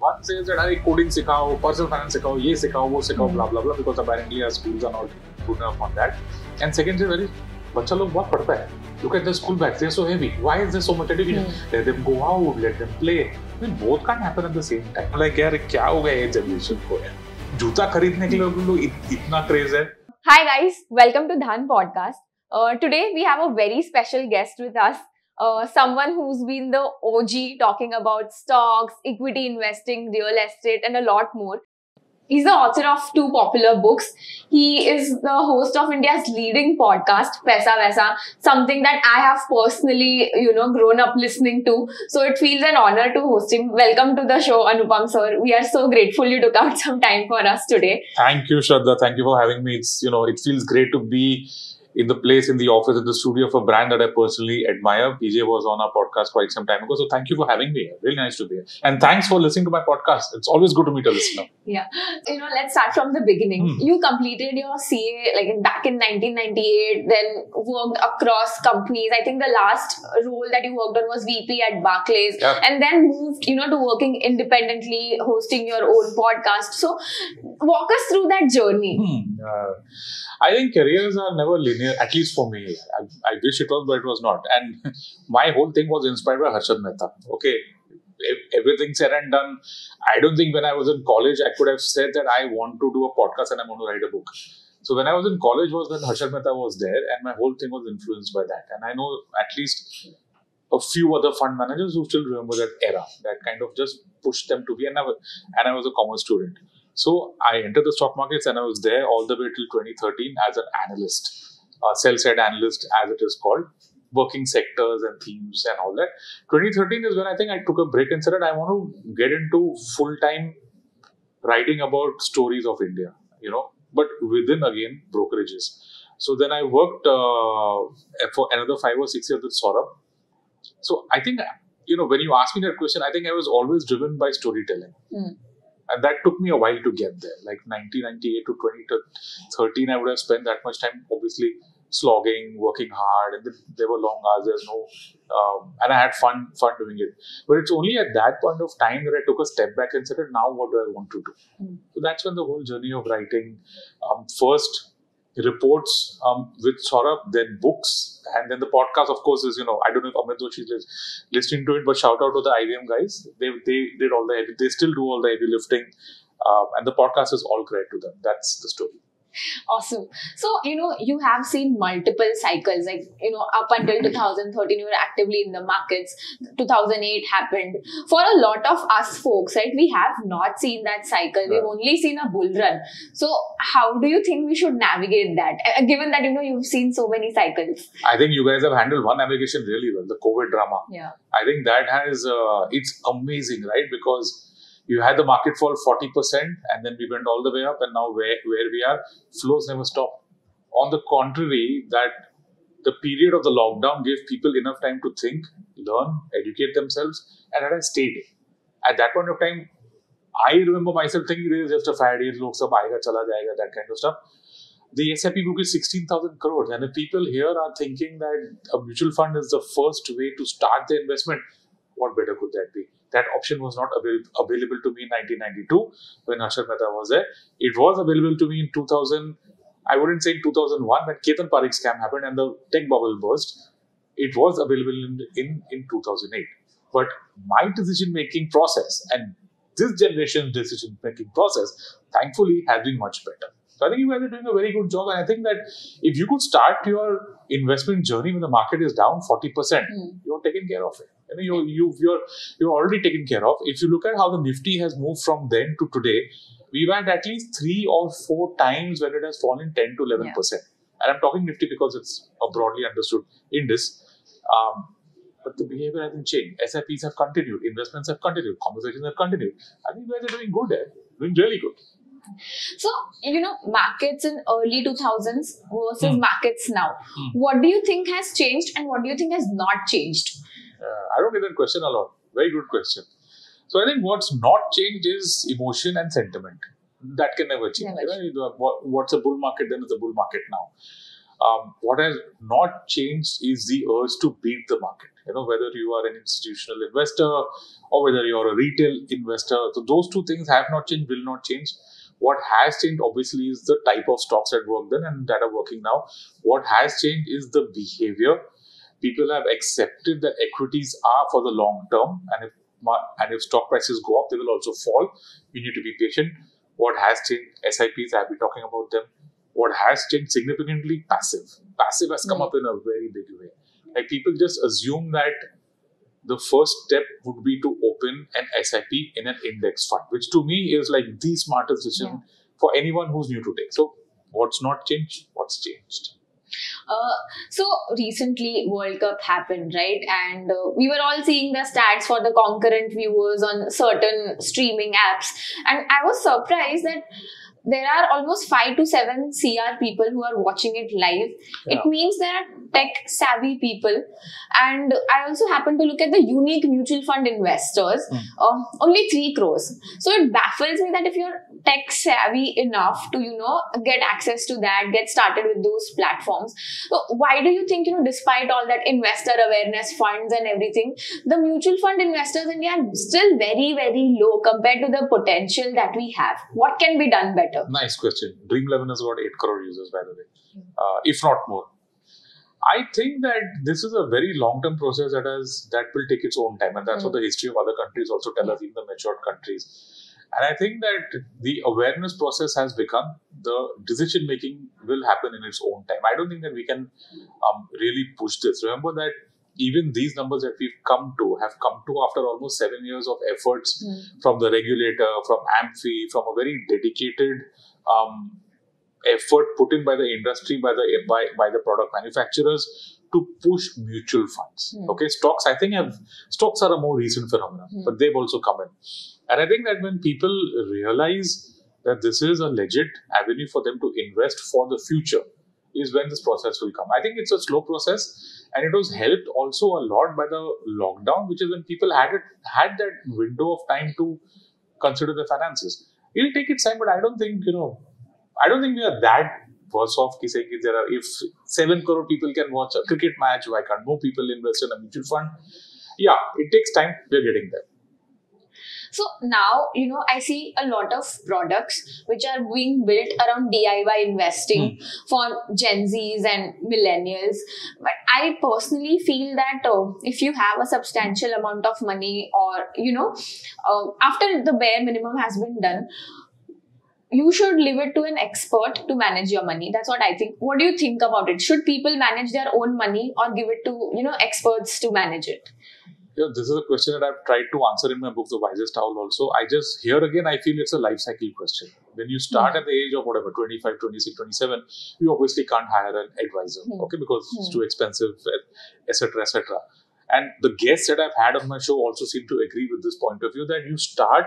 One says that hey, coding sikhao, personal finance sikhao, ye sikhao, wo sikhao, blah blah blah, because apparently our schools are not good enough on that. And second says very, bacha log bahut padhta hai. Look at the school bags, they're so heavy. Why is there so much education? Let them go out, let them play. I mean, both can't happen at the same time. Like, yaar, kya ho gaya ye generation ko yaar? Juta kharidne ke liye log itna craze hai. Hi guys, welcome to Dhan Podcast. Today we have a very special guest with us. Someone who's been the OG talking about stocks, equity investing, real estate and a lot more. He's the author of two popular books. He is the host of India's leading podcast, Paisa Vaisa, something that I have personally, grown up listening to. So it feels an honor to host him. Welcome to the show, Anupam sir. We are so grateful you took out some time for us today. Thank you, Shraddha. Thank you for having me. It's, it feels great to be in the place, in the office, in the studio of a brand that I personally admire. PJ was on our podcast quite some time ago. So thank you for having me here. Really nice to be here. And thanks for listening to my podcast. It's always good to meet a listener. Yeah. Let's start from the beginning. You completed your CA back in 1998, then worked across companies. I think the last role that you worked on was VP at Barclays. Yeah. And then moved, to working independently, hosting your own podcast. So walk us through that journey. I think careers are never linear. At least for me. I wish it was, but it was not. And my whole thing was inspired by Harshad Mehta. Okay, everything said and done, I don't think when I was in college, I could have said that I want to do a podcast and I want to write a book. So when I was in college was when Harshad Mehta was there, and my whole thing was influenced by that. And I know at least a few other fund managers who still remember that era, that kind of just pushed them to be. And I was a commerce student. So I entered the stock markets and I was there all the way till 2013 as an analyst. Sell-side analyst, as it is called, working sectors and themes and all that. 2013 is when I think I took a break and said that I want to get into full-time writing about stories of India, but within, again, brokerages. So then I worked for another 5 or 6 years with Saurabh. So I think, when you ask me that question, I think I was always driven by storytelling. And that took me a while to get there. Like 1998 to 2013, I would have spent that much time, obviously, slogging, working hard. And there were long hours. There's no... and I had fun doing it. But it's only at that point of time that I took a step back and said, now what do I want to do? So that's when the whole journey of writing, first reports with Saurabh, then books. And then the podcast, of course, is, I don't know if Amit Doshi is listening to it, but shout out to the IBM guys. They did all the, they still do all the heavy lifting. And the podcast is all credit to them. That's the story. Awesome. So, you have seen multiple cycles, up until 2013, you were actively in the markets. 2008 happened. For a lot of us folks, right, we have not seen that cycle. We've only seen a bull run. So, how do you think we should navigate that? Given that, you've seen so many cycles. I think you guys have handled one navigation really well, the COVID drama. Yeah. I think that has, it's amazing, right? Because you had the market fall 40% and then we went all the way up, and now where we are, flows never stop. On the contrary, that the period of the lockdown gave people enough time to think, learn, educate themselves, and that I stayed. At that point of time, I remember myself thinking there is just a Friday, log sab aayega, chala jayega, that kind of stuff. The SIP book is 16,000 crores and if people here are thinking that a mutual fund is the first way to start their investment, what better could that be? That option was not available to me in 1992 when Harshad Mehta was there. It was available to me in 2000, I wouldn't say in 2001, when Ketan Parikh scam happened and the tech bubble burst. It was available in 2008. But my decision-making process and this generation's decision-making process, thankfully, has been much better. So I think you guys are doing a very good job. And I think that if you could start your investment journey when the market is down 40%, you're taken care of it. You're already taken care of. If you look at how the Nifty has moved from then to today, we've had at least 3 or 4 times when it has fallen 10 to 11%. Yeah. And I'm talking Nifty because it's a broadly understood index. But the behavior hasn't changed. SIPs have continued. Investments have continued. Conversations have continued. I think you guys are doing good there. Doing really good. So, markets in early 2000s versus markets now. What do you think has changed and what do you think has not changed? I don't get that question a lot. Very good question. So, I think what's not changed is emotion and sentiment. That can never change. What's a bull market then is a bull market now. What has not changed is the urge to beat the market. you know, whether you are an institutional investor or whether you are a retail investor. So those two things have not changed, will not change. What has changed, obviously, is the type of stocks that work then and that are working now. What has changed is the behavior. People have accepted that equities are for the long term, and if stock prices go up, they will also fall. You need to be patient. What has changed? SIPs, I've been talking about them. What has changed significantly? Passive. Passive has come up in a very big way. Like, people just assume that the first step would be to open an SIP in an index fund, which to me is like the smartest decision for anyone who's new to tech. So what's not changed? What's changed? So recently World Cup happened, right? And we were all seeing the stats for the concurrent viewers on certain streaming apps. And I was surprised that there are almost 5 to 7 CR people who are watching it live. Yeah. It means there are tech savvy people. And I also happen to look at the unique mutual fund investors, only 3 crores. So it baffles me that if you're tech savvy enough to, you know, get access to that, get started with those platforms. So why do you think, you know, despite all that investor awareness funds and everything, the mutual fund investors in India are still very, very low compared to the potential that we have? What can be done better? Nice question. Dream 11 has got 8 crore users, by the way, if not more. I think that this is a very long-term process that will take its own time, and that's what the history of other countries also tell us, even the matured countries. And I think that the awareness process has begun. The decision-making will happen in its own time. I don't think that we can really push this. Remember that even these numbers that we've come to after almost 7 years of efforts from the regulator, from AMFI, from a very dedicated effort put in by the industry, by the product manufacturers to push mutual funds. Okay, stocks, I think, stocks are a more recent phenomenon, but they've also come in. And I think that when people realize that this is a legit avenue for them to invest for the future, is when this process will come. I think it's a slow process, and it was helped also a lot by the lockdown, which is when people had that window of time to consider their finances. It'll take its time, but I don't think we are that worse off saying there are, if 7 crore people can watch a cricket match, why can't more people invest in a mutual fund? Yeah, it takes time. We're getting there. So now, you know, I see a lot of products which are being built around DIY investing for Gen Zs and millennials. But I personally feel that if you have a substantial amount of money, or, you know, after the bare minimum has been done, you should leave it to an expert to manage your money. That's what I think. What do you think about it? Should people manage their own money or give it to, you know, experts to manage it? You know, this is a question that I've tried to answer in my book, The Wisest Owl, also. I feel it's a life cycle question. When you start at the age of whatever, 25, 26, 27, you obviously can't hire an advisor, okay, because it's too expensive, etc., etc. And the guests that I've had on my show also seem to agree with this point of view, that you start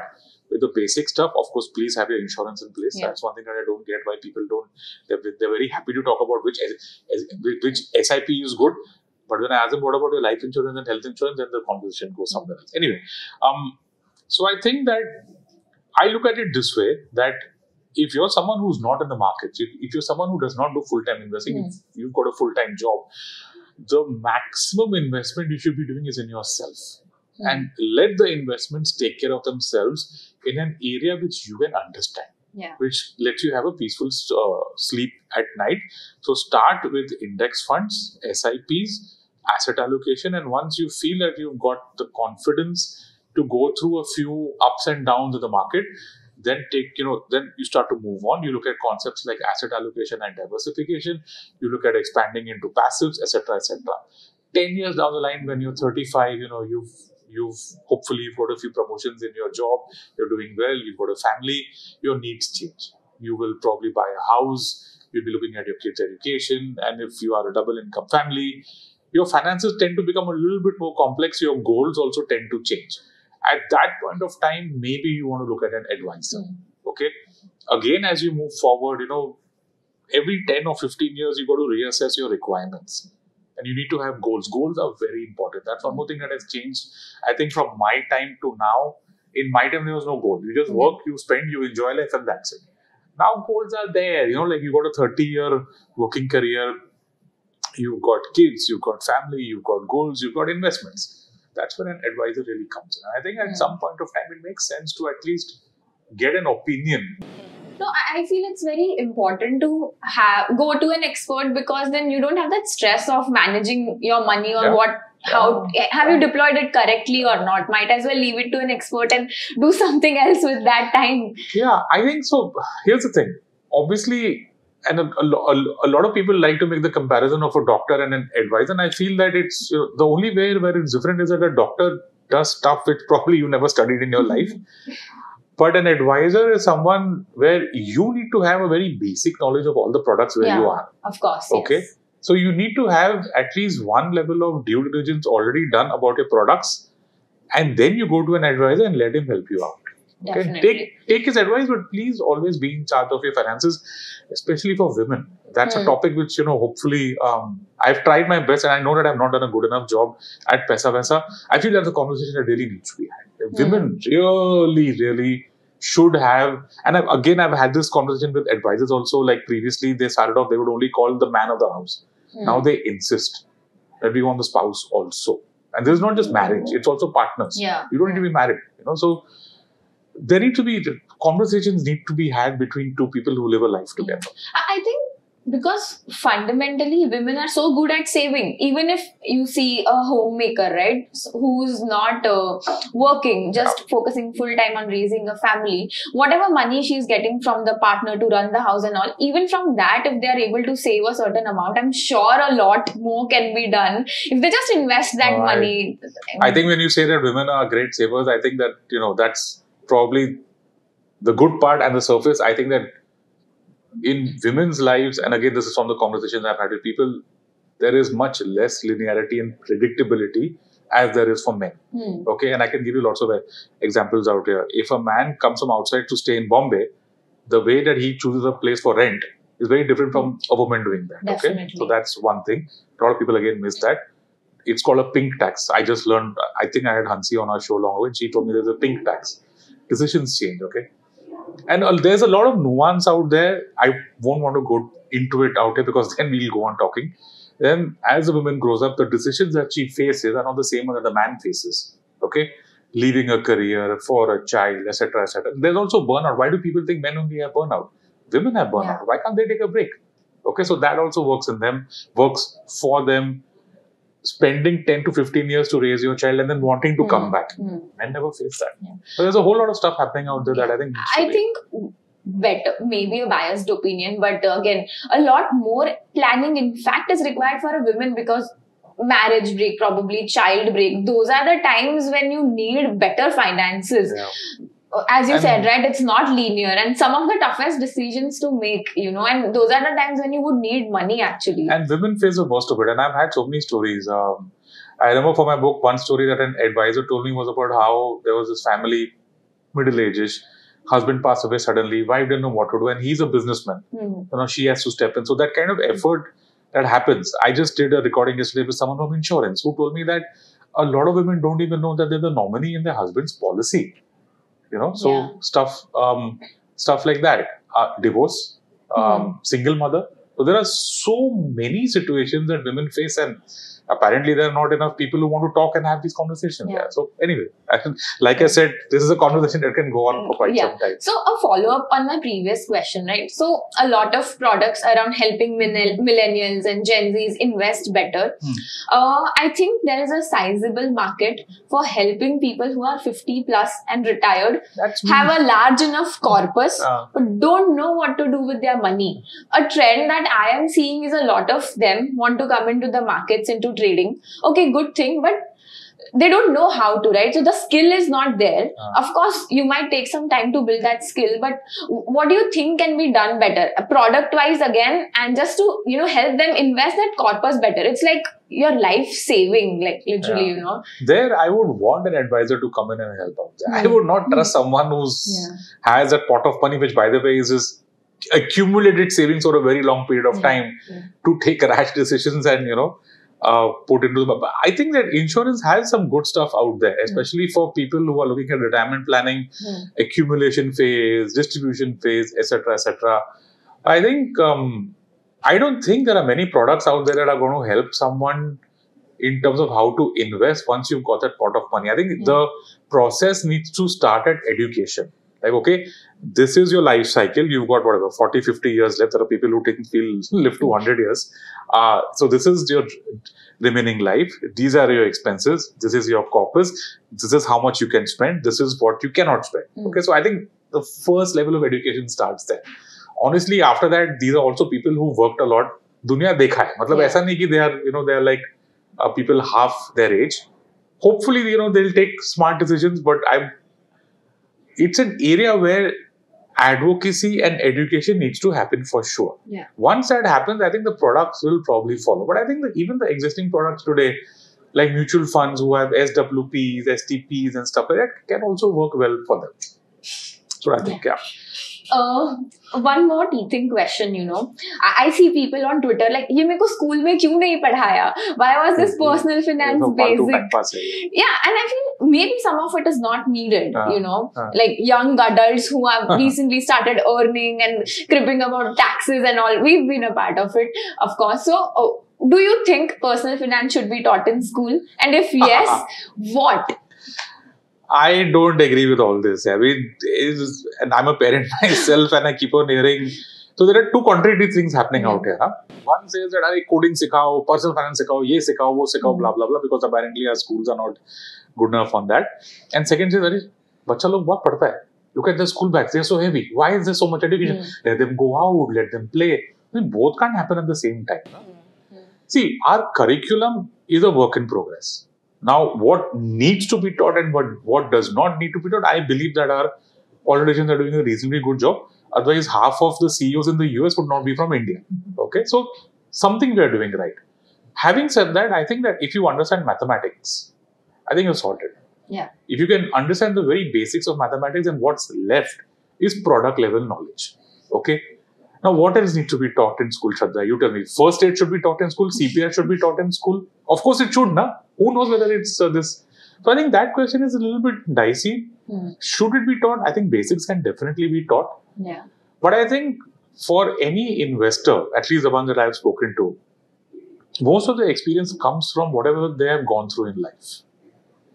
with the basic stuff. Of course, please have your insurance in place. Yeah. That's one thing that I don't get, why people don't. They're very happy to talk about which SIP is good. But when I ask them, what about your life insurance and health insurance, then the conversation goes somewhere else. Anyway, so I think that I look at it this way, that if you're someone who's not in the markets, if you're someone who does not do full-time investing, if you've got a full-time job, the maximum investment you should be doing is in yourself. And let the investments take care of themselves in an area which you can understand. Yeah. Which lets you have a peaceful sleep at night. So start with index funds, SIPs, asset allocation. And once you feel that you've got the confidence to go through a few ups and downs of the market, then you start to move on. You look at concepts like asset allocation and diversification. You look at expanding into passives, etc., etc. 10 years down the line, when you're 35, you know, you've got a few promotions in your job, you're doing well, you've got a family, your needs change. You will probably buy a house, you'll be looking at your kids' education, and if you are a double income family, your finances tend to become a little bit more complex, your goals also tend to change. At that point of time, maybe you want to look at an advisor. Okay. Again, as you move forward, you know, every 10 or 15 years, you've got to reassess your requirements. And you need to have goals. Goals are very important. That's one more thing that has changed, I think, from my time to now. In my time, there was no goal. You just work, you spend, you enjoy life, and that's it. Now goals are there. You know, like you got a 30-year working career. You've got kids, you've got family, you've got goals, you've got investments. That's when an advisor really comes in. I think at some point of time, it makes sense to at least get an opinion. No, I feel it's very important to go to an expert, because then you don't have that stress of managing your money or how you deployed it correctly or not. Might as well leave it to an expert and do something else with that time. Yeah, I think so. Here's the thing. Obviously, and a lot of people like to make the comparison of a doctor and an advisor. And I feel that it's the only way where it's different is that a doctor does stuff which probably you never studied in your life. But an advisor is someone where you need to have a very basic knowledge of all the products where you are. Of course. Okay. Yes. So you need to have at least one level of due diligence already done about your products. And then you go to an advisor and let him help you out. Okay? Take his advice, but please always be in charge of your finances, especially for women. That's a topic which, you know, hopefully, I've tried my best, and I know that I've not done a good enough job at Paisa Vaisa. I feel that's a conversation that really needs to be had. Women really, really should have, and I've had this conversation with advisors also, like previously they started off, they would only call the man of the house. Now they insist that we want the spouse also. And this is not just marriage, it's also partners. Yeah. You don't need to be married, you know, so there need to be, conversations need to be had between two people who live a life together. I think because fundamentally women are so good at saving. Even if you see a homemaker, right, who's not working, just focusing full time on raising a family, whatever money she's getting from the partner to run the house and all, even from that, if they're able to save a certain amount, I'm sure a lot more can be done if they just invest that money. I think when you say that women are great savers, I think that, you know, that's probably the good part and the surface. I think that in women's lives, and again, this is from the conversations I've had with people, there is much less linearity and predictability as there is for men. Okay, and I can give you lots of examples out here. If a man comes from outside to stay in Bombay, the way that he chooses a place for rent is very different from a woman doing that. Definitely. Okay, so that's one thing. A lot of people again miss that. It's called a pink tax. I just learned, I think I had Hansi on our show long ago, and she told me there's a pink tax. Decisions change, okay? And there's a lot of nuance out there. I won't want to go into it out here because then we'll go on talking. Then as a woman grows up, the decisions that she faces are not the same as the man faces, okay? Leaving a career for a child, etc., etc. There's also burnout. Why do people think men only have burnout? Women have burnout. Yeah. Why can't they take a break? Okay, so that also works in them, works for them. Spending 10 to 15 years to raise your child and then wanting to come back. Men never face that. Yeah. So there's a whole lot of stuff happening out there that I think... I think better, maybe a biased opinion, but again, a lot more planning in fact is required for a woman, because marriage break, probably child break, those are the times when you need better finances. Yeah. As you said, right, it's not linear, and some of the toughest decisions to make, you know, and those are the times when you would need money actually. And women face the worst of it, and I've had so many stories. I remember for my book, one story that an advisor told me was about how there was this family, middle-aged, husband passed away suddenly, wife didn't know what to do, and he's a businessman. You know, she has to step in. So that kind of effort that happens. I just did a recording yesterday with someone from insurance who told me that a lot of women don't even know that they're the nominee in their husband's policy. You know, so stuff like that, divorce, single mother. So there are so many situations that women face, and apparently there are not enough people who want to talk and have these conversations. Yeah. So anyway, like I said, this is a conversation that can go on for quite some time. So a follow-up on my previous question, right? So a lot of products around helping millennials and Gen Zs invest better. I think there is a sizable market for helping people who are 50 plus and retired, have a large enough corpus, but don't know what to do with their money. A trend that I am seeing is a lot of them want to come into the markets, into trading. Okay, good thing, but they don't know how to, right? So the skill is not there. Of course, you might take some time to build that skill, but what do you think can be done better? Product wise again, and just to, you know, help them invest that corpus better. It's like your life saving, like literally, you know. There, I would want an advisor to come in and help out. I would not trust someone who's has a pot of money, which by the way is his accumulated savings over a very long period of time to take rash decisions and, you know, put into the... I think that insurance has some good stuff out there, especially for people who are looking at retirement planning, accumulation phase, distribution phase, etc., etc. I think I don't think there are many products out there that are going to help someone in terms of how to invest once you've got that pot of money. I think the process needs to start at education. Like, okay, this is your life cycle. You've got whatever, 40, 50 years left. There are people who live to 100 years. So this is your remaining life. These are your expenses. This is your corpus. This is how much you can spend. This is what you cannot spend. Okay, so I think the first level of education starts there. Honestly, after that, these are also people who worked a lot. Dunya dekha hai. Matlab aisa nahi ki they are, they are like people half their age. Hopefully, they'll take smart decisions, but it's an area where advocacy and education needs to happen for sure. Yeah. Once that happens, I think the products will probably follow. But I think that even the existing products today, like mutual funds who have SWPs, STPs and stuff like that, can also work well for them. So I think, one more teething question, I see people on Twitter like, ye meko school mein kyun nahi padhaya? Why was this personal finance basic? Yeah, and I feel maybe some of it is not needed, like young adults who have recently started earning and cribbing about taxes and all. We've been a part of it, of course. So, do you think personal finance should be taught in school? And if yes, what? I don't agree with all this. I mean, and I'm a parent myself and I keep on hearing. So there are two contradictory things happening out here. Huh? One says that coding sikhao, personal finance sikhao, ye sikhao, wo sikhao, blah, blah, blah. Because apparently our schools are not good enough on that. And second says, bacha log bahut padhta hai. Look at the school bags. They're so heavy. Why is there so much education? Let them go out. Let them play. I mean, both can't happen at the same time. Huh? See, our curriculum is a work in progress. Now, what needs to be taught and what does not need to be taught, I believe that our politicians are doing a reasonably good job. Otherwise, half of the CEOs in the US would not be from India. Okay, so something we are doing right. Having said that, I think that if you understand mathematics, I think you're sorted. Yeah. If you can understand the very basics of mathematics, and what's left is product level knowledge. Okay. Now, what else needs to be taught in school, Shraddha? You tell me. First aid should be taught in school. CPR should be taught in school. Of course, it should, na? Who knows whether it's this? So, I think that question is a little bit dicey. Should it be taught? I think basics can definitely be taught. Yeah. But I think for any investor, at least the one that I've spoken to, most of the experience comes from whatever they have gone through in life.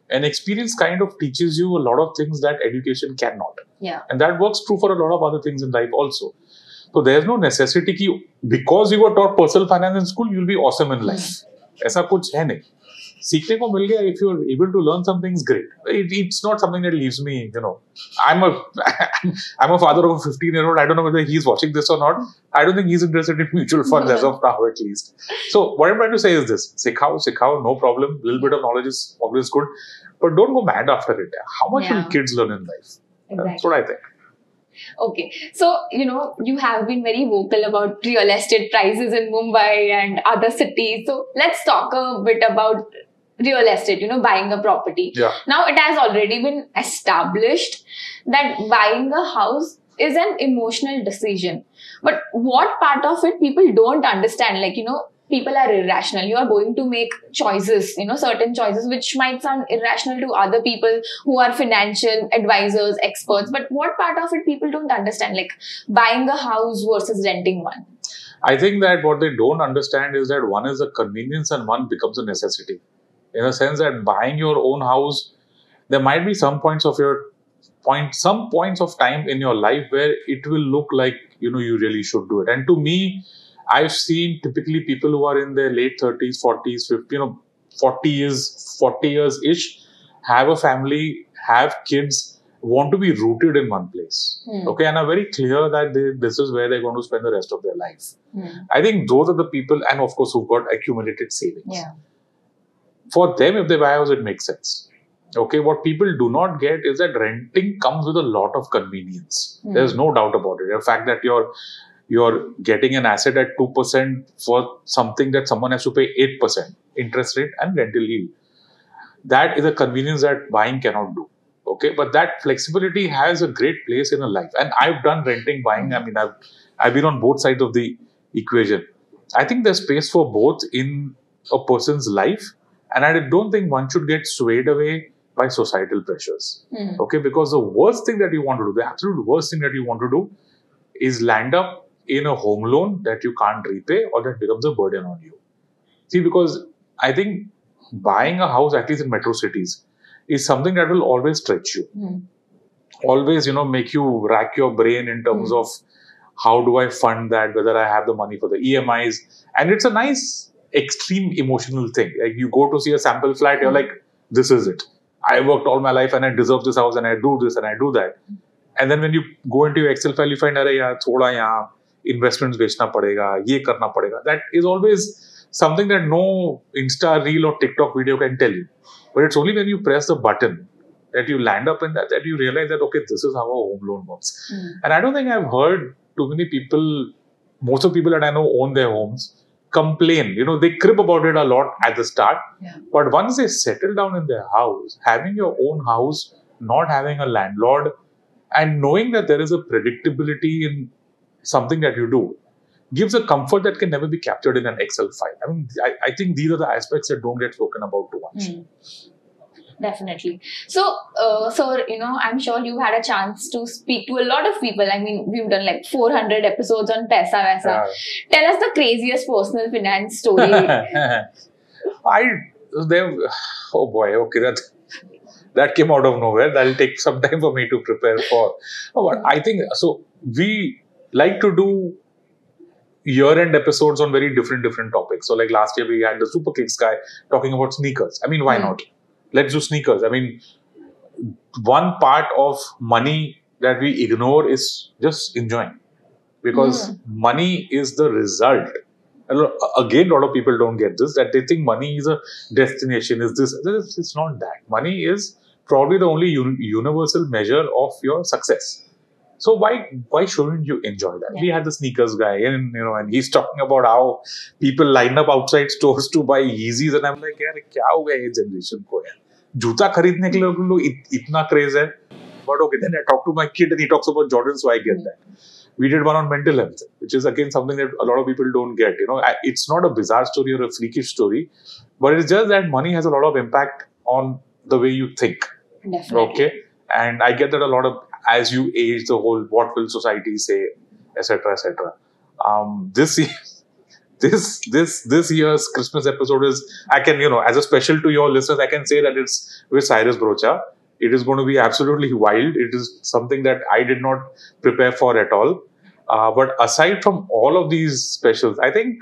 And experience kind of teaches you a lot of things that education cannot. Yeah. And that works true for a lot of other things in life also. So, there's no necessity ki because you were taught personal finance in school, you'll be awesome in life. Aisa kuch hai nahi. Seekhne ko mil gaya, if you're able to learn something, it's great. It's not something that leaves me, I'm a father of a 15-year-old. I don't know whether he's watching this or not. I don't think he's interested in mutual funds as of now, at least. So, what I'm trying to say is this. Sikhao, no problem. A little bit of knowledge is always good. But don't go mad after it. How much will kids learn in life? Exactly. That's what I think. Okay, so you have been very vocal about real estate prices in Mumbai and other cities. So let's talk a bit about real estate, buying a property. Yeah. Now it has already been established that buying a house is an emotional decision. But what part of it people don't understand? Like, people are irrational. You are going to make choices, certain choices which might sound irrational to other people who are financial advisors, experts. But what part of it people don't understand, like buying a house versus renting one? I think that what they don't understand is that one is a convenience and one becomes a necessity. In a sense that buying your own house, there might be some points of time in your life where it will look like, you really should do it. And to me, I've seen typically people who are in their late 30s, 40s, 50, 40 years-ish, have a family, have kids, want to be rooted in one place. Okay, and are very clear that this is where they're going to spend the rest of their life. I think those are the people, and of course, who've got accumulated savings. Yeah. For them, if they buy a house, it makes sense. Okay, what people do not get is that renting comes with a lot of convenience. There's no doubt about it. The fact that you're getting an asset at 2% for something that someone has to pay 8% interest rate and rental yield. That is a convenience that buying cannot do. Okay, but that flexibility has a great place in a life. And I've done renting, buying. I mean, I've been on both sides of the equation. I think there's space for both in a person's life. And I don't think one should get swayed away by societal pressures. Okay, because the worst thing that you want to do, the absolute worst thing that you want to do is land up in a home loan that you can't repay or that becomes a burden on you. See, because I think buying a house, at least in metro cities, is something that will always stretch you. Mm. Always, you know, make you rack your brain in terms of how do I fund that, whether I have the money for the EMIs. And it's a nice, extreme emotional thing. Like you go to see a sample flat, you're like, this is it. I worked all my life and I deserve this house and I do this and I do that. And then when you go into your Excel file, you find, arey yaar, thoda yahan investments bechna padega, ye karna padega. That is always something that no Insta reel or TikTok video can tell you. But it's only when you press the button that you land up in that, that you realize that, okay, this is how a home loan works. Mm. And I don't think I've heard too many people, most of the people that I know own their homes, complain. You know, they crib about it a lot at the start. Yeah. But once they settle down in their house, having your own house, not having a landlord, and knowing that there is a predictability in something that you do, gives a comfort that can never be captured in an Excel file. I mean, I think these are the aspects that don't get spoken about too much. Mm. Definitely. So, sir, you know, I'm sure you had a chance to speak to a lot of people. I mean, we've done like 400 episodes on Paisa Vaisa. Tell us the craziest personal finance story. Oh boy, okay, that came out of nowhere. That'll take some time for me to prepare for. Oh, but I think, so we like to do year-end episodes on very different topics. So like last year we had the Super Kicks guy talking about sneakers. I mean, why not? Let's do sneakers. I mean, one part of money that we ignore is just enjoying, because money is the result. Again, a lot of people don't get this, that they think money is a destination. Is this? It's not that. Money is probably the only universal measure of your success. So why shouldn't you enjoy that? Yeah. We had the sneakers guy in, you know, and he's talking about how people line up outside stores to buy Yeezys, and I'm like, yaar, kya ho gaya ye generation ko yaar? Juta kharidne ke liye itna craze hai. But okay, then I talk to my kid and he talks about Jordan, so I get that. We did one on mental health, which is again something that a lot of people don't get. You know, it's not a bizarre story or a freakish story, but it's just that money has a lot of impact on the way you think. Definitely. Okay, and I get that a lot of. As you age, the whole what will society say, etc., etc. This year's Christmas episode is, I can, you know, as a special to your listeners, I can say that it's with Cyrus Broacha. It is going to be absolutely wild. It is something that I did not prepare for at all. But aside from all of these specials, I think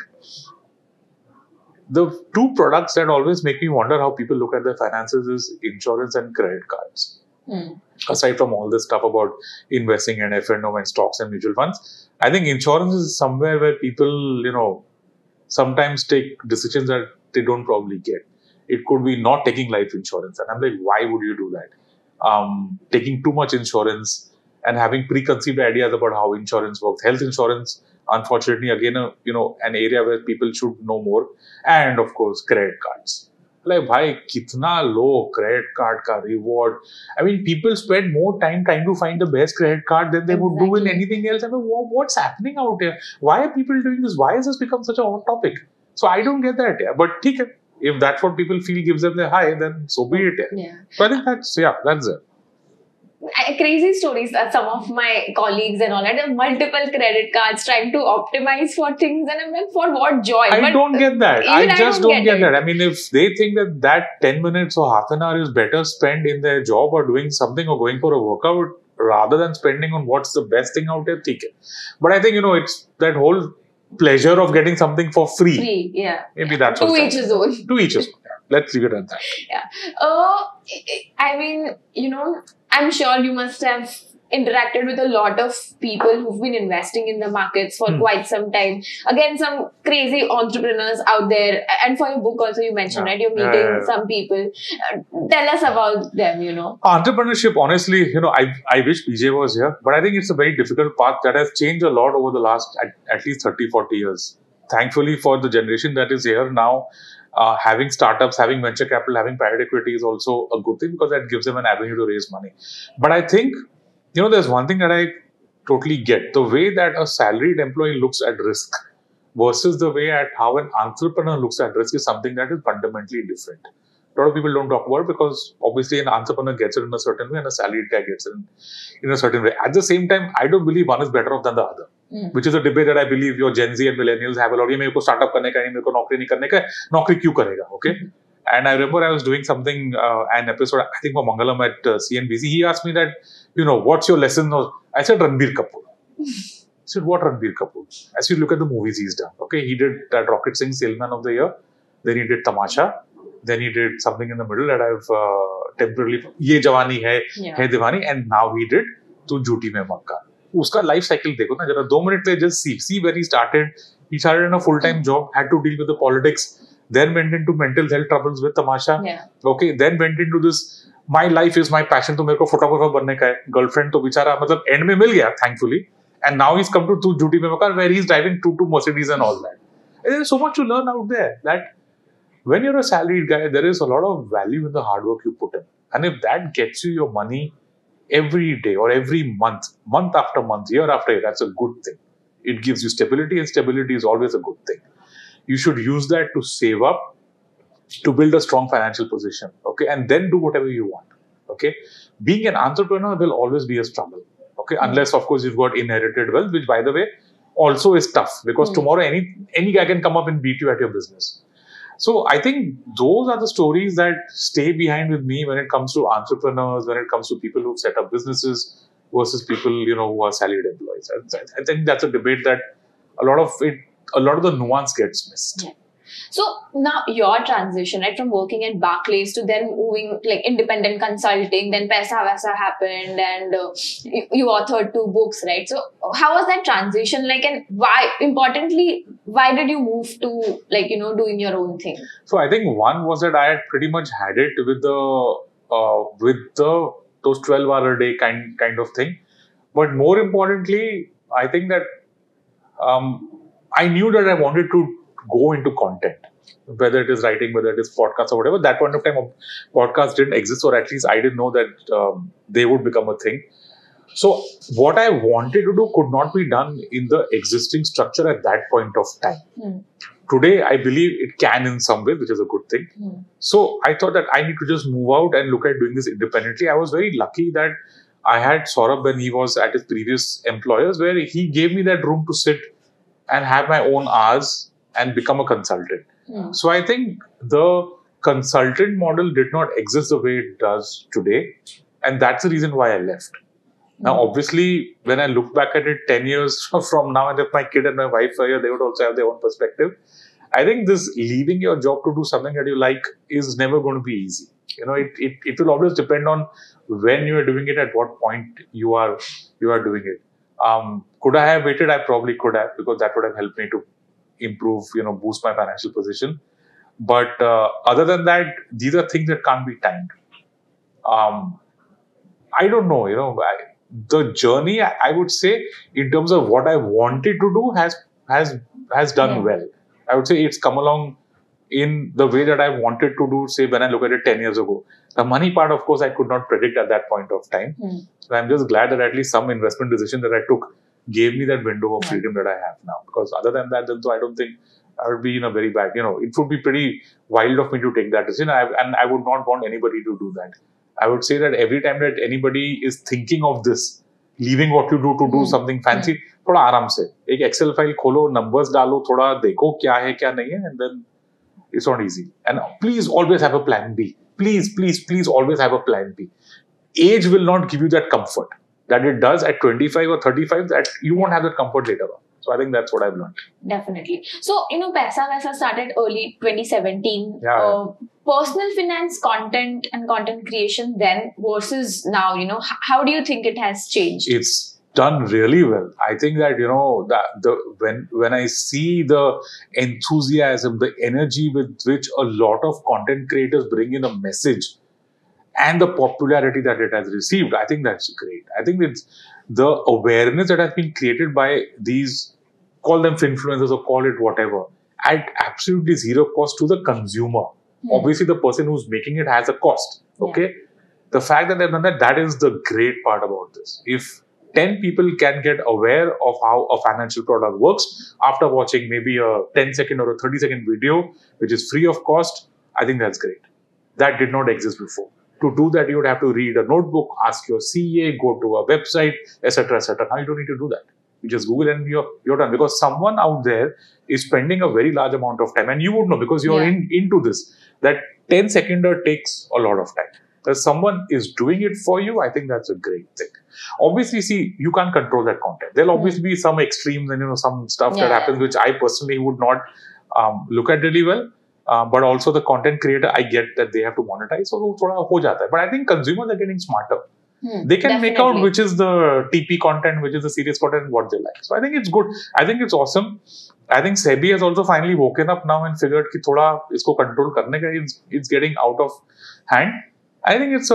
the two products that always make me wonder how people look at their finances is insurance and credit cards. Mm. Aside from all this stuff about investing and F&O and stocks and mutual funds, I think insurance is somewhere where people, you know, sometimes take decisions that they don't probably get. It could be not taking life insurance. And I'm like, why would you do that? Taking too much insurance and having preconceived ideas about how insurance works. Health insurance, unfortunately, again, you know, an area where people should know more. And of course, credit cards. Like, bhai, kitna low credit card ka reward. I mean, people spend more time trying to find the best credit card than they would do in anything else. I mean, what's happening out here? Why are people doing this? Why has this become such a hot topic? So I don't get that. Yeah. But if that's what people feel gives them the high, then so be it. Yeah. Yeah. So I think that's it. Crazy stories are some of my colleagues and all. I have multiple credit cards trying to optimize for things, and I'm like, for what joy? I don't get that. I just don't get that. I mean, if they think that 10 minutes or half an hour is better spent in their job or doing something or going for a workout rather than spending on what's the best thing out there, okay. But I think, you know, it's that whole pleasure of getting something for free. Free, yeah. Maybe that's what. To each his own. Let's leave it at that. Yeah. I mean, you know, I'm sure you must have interacted with a lot of people who've been investing in the markets for quite some time. Again, some crazy entrepreneurs out there. And for your book also, you mentioned, right? You're meeting some people. Tell us about them, you know. Entrepreneurship, honestly, you know, I wish PJ was here. But I think it's a very difficult path that has changed a lot over the last at least 30, 40 years. Thankfully, for the generation that is here now, having startups, having venture capital, having private equity is also a good thing, because that gives them an avenue to raise money. But I think, you know, there's one thing that I totally get. The way that a salaried employee looks at risk versus the way at how an entrepreneur looks at risk is something that is fundamentally different. A lot of people don't talk about it because obviously an entrepreneur gets it in a certain way and a salaried guy gets it in a certain way. At the same time, I don't believe one is better off than the other. which is a debate that I believe your Gen Z and millennials have a lot. मेरे को startup करने का है, मेरे को नौकरी नहीं करने का है, नौकरी क्यों करेगा, okay? And I remember I was doing something, an episode, I think for Mangalam at CNBC. He asked me that, you know, what's your lesson? I said, Ranbir Kapoor. I said, what Ranbir Kapoor? I said, look at the movies he's done. Okay, he did that Rocket Singh, Salesman of the Year. Then he did Tamasha. Then he did something in the middle that I've temporarily, Ye Jawani Hai Deewani. And now he did Tu Jhooti Mein Manka. Uska life cycle dekho na, jara 2 minutes le just see. See where he started. He started in a full-time job, had to deal with the politics. Then went into mental health troubles with Tamasha. Yeah. Okay. Then went into this. My life is my passion. तो मेरे को photographer बनने का है. Girlfriend तो बेचारा मतलब end में मिल गया, thankfully. And now he's come to Tu Jhooti Mein Manka, where he's driving two Mercedes and all that. And there's so much to learn out there. That when you're a salaried guy, there is a lot of value in the hard work you put in. And if that gets you your money every day or every month, month after month, year after year, that's a good thing. It gives you stability, and stability is always a good thing. You should use that to save up, to build a strong financial position, okay? And then do whatever you want, okay? Being an entrepreneur will always be a struggle, okay? Mm-hmm. Unless, of course, you've got inherited wealth, which, by the way, also is tough. Because tomorrow, any guy can come up and beat you at your business. So, I think those are the stories that stay behind with me when it comes to entrepreneurs, when it comes to people who've set up businesses versus people, you know, who are salaried employees. I think that's a debate that a lot of the nuance gets missed. Yeah. So now your transition, right, from working at Barclays to then moving like independent consulting, then Paisa Vaisa happened, and you authored 2 books, right? So how was that transition like, and why, importantly, why did you move to like, you know, doing your own thing? So I think one was that I had pretty much had it with those 12-hour-a-day kind of thing, but more importantly, I think that I knew that I wanted to go into content, whether it is writing, whether it is podcasts or whatever. At that point of time, podcasts didn't exist, or at least I didn't know that they would become a thing. So what I wanted to do could not be done in the existing structure at that point of time. Today, I believe it can in some way, which is a good thing. So I thought that I need to just move out and look at doing this independently. I was very lucky that I had Saurabh when he was at his previous employers, where he gave me that room to sit and have my own hours and become a consultant. So I think the consultant model did not exist the way it does today. And that's the reason why I left. Now, obviously, when I look back at it 10 years from now, and if my kid and my wife are here, they would also have their own perspective. I think this leaving your job to do something that you like is never going to be easy. You know, it will always depend on when you are doing it, at what point you are doing it. Could I have waited? I probably could have, because that would have helped me to improve, you know, boost my financial position. But other than that, these are things that can't be timed. I don't know, you know, the journey, I would say, in terms of what I wanted to do has done well. I would say it's come along in the way that I wanted to do, say, when I look at it 10 years ago. The money part, of course, I could not predict at that point of time. So I'm just glad that at least some investment decision that I took gave me that window of freedom that I have now. Because other than that, then, so I don't think I would be in a very bad, you know, it would be pretty wild of me to take that decision. And I would not want anybody to do that. I would say that every time that anybody is thinking of this, leaving what you do to do something fancy, thoda aaram se. Ek Excel file kholo, numbers dalo, thoda dekho kya hai, kya nahi hai, and then it's not easy. And please always have a plan B. Please, please, please always have a plan B. Age will not give you that comfort that it does at 25 or 35, that you won't have that comfort later on. So I think that's what I've learned. Definitely. So, you know, Paisa Vaisa started early 2017. Yeah. Personal finance content and content creation then versus now, you know, how do you think it has changed? It's done really well. I think that, you know, when I see the enthusiasm, the energy with which a lot of content creators bring in a message, and the popularity that it has received, I think that's great. I think it's the awareness that has been created by these, call them influencers or call it whatever, at absolutely zero cost to the consumer. Obviously, the person who's making it has a cost. Okay, the fact that they've done that, that is the great part about this. If 10 people can get aware of how a financial product works after watching maybe a 10-second or a 30-second video, which is free of cost, I think that's great. That did not exist before. To do that, you would have to read a notebook, ask your CA, go to a website, etc., etc. Now you don't need to do that. You just Google and you're done. Because someone out there is spending a very large amount of time. And you would know because you're into this. That 10-seconder takes a lot of time. If someone is doing it for you, I think that's a great thing. Obviously, see, you can't control that content. There'll obviously be some extremes and, you know, some stuff that happens, which I personally would not look at really well. But also the content creator, I get that they have to monetize. So, thoda ho jata hai. But I think consumers are getting smarter. They can make out which is the TP content, which is the serious content, and what they like. So, I think it's good. I think it's awesome. I think Sebi has also finally woken up now and figured ki thoda isko control karne ka, it's getting out of hand. I think it's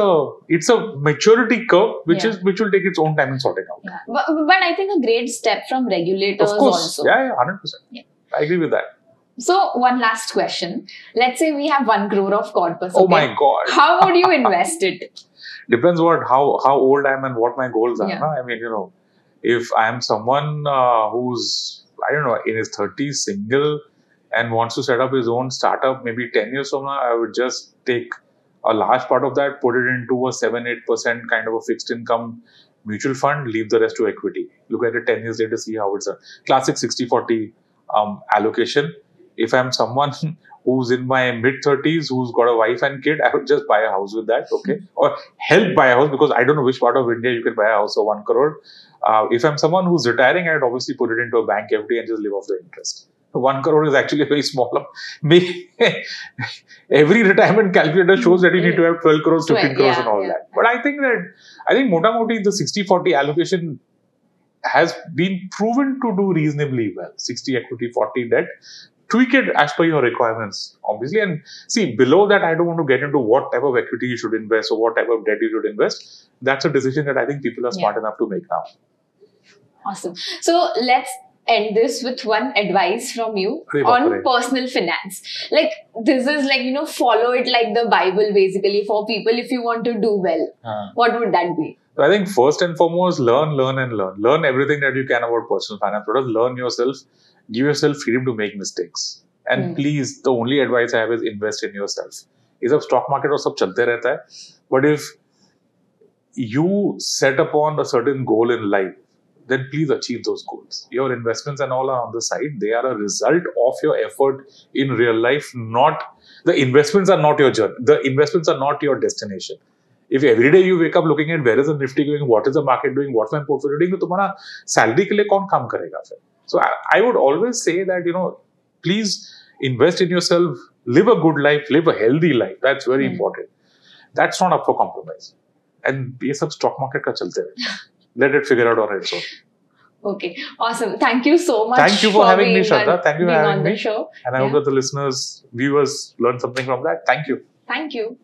a maturity curve which is which will take its own time in sorting out. Yeah. But I think a great step from regulators also. Of course, also. 100%. Yeah. I agree with that. So, one last question. Let's say we have 1 crore of corpus. Oh my God. How would you invest it? Depends what how old I am and what my goals are. Yeah. I mean, you know, if I am someone who's, I don't know, in his 30s, single and wants to set up his own startup, maybe 10 years from now, I would just take a large part of that, put it into a 7-8% kind of a fixed income mutual fund, leave the rest to equity. Look at it 10 years later, see how it's a classic 60-40 allocation. If I'm someone who's in my mid-30s, who's got a wife and kid, I would just buy a house with that, okay? Or help buy a house, because I don't know which part of India you can buy a house for 1 crore. If I'm someone who's retiring, I'd obviously put it into a bank FD and just live off the interest. 1 crore is actually a very small. Every retirement calculator shows that you need to have 12 crores, 15 crores and all that. But I think mota-moti, the 60-40 allocation has been proven to do reasonably well. 60 equity, 40 debt. Tweak it as per your requirements, obviously. And see, below that, I don't want to get into what type of equity you should invest or what type of debt you should invest. That's a decision that I think people are smart enough to make now. Awesome. So, let's end this with one advice from you on personal finance. Like, this is like, you know, follow it like the Bible basically for people if you want to do well. What would that be? So I think first and foremost, learn. Learn everything that you can about personal finance products. Learn yourself. Give yourself freedom to make mistakes. And please, the only advice I have is invest in yourself. Is up stock market or sab chalte rehta hai. But if you set upon a certain goal in life, then please achieve those goals. Your investments and all are on the side. They are a result of your effort in real life. Not the investments are not your journey. The investments are not your destination. If every day you wake up looking at where is the Nifty going, what is the market doing, what's my portfolio doing, then tumhara salary ke liye kaun kaam karega phir? So I would always say that, you know, please invest in yourself, live a good life, live a healthy life. That's very important. That's not up for compromise. And ye sab stock market ka chalte hai. Let it figure out on its own. Okay, awesome. Thank you so much. Thank you for having me, Shraddha. Thank you for having me on the show. And I hope that the listeners, viewers learn something from that. Thank you. Thank you.